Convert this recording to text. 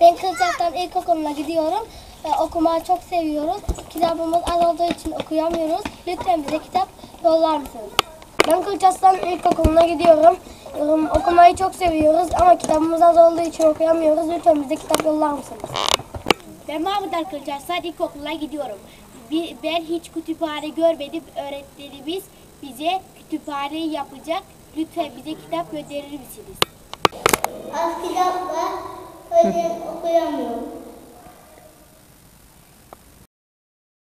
Ben Kılıçarslan ilkokuluna gidiyorum. Okumayı çok seviyoruz. Kitabımız az olduğu için okuyamıyoruz. Lütfen bize kitap yollar mısınız? Ben Kılıçarslan ilkokuluna gidiyorum. Okumayı çok seviyoruz ama kitabımız az olduğu için okuyamıyoruz. Lütfen bize kitap yollar mısınız? Ben Mahmutlar Kılıçarslan ilkokuluna gidiyorum. Ben hiç kütüphane görmedim. Öğretmenimiz bize kütüphane yapacak. Lütfen bize kitap gönderir misiniz? Az kitapla okuyamıyorum.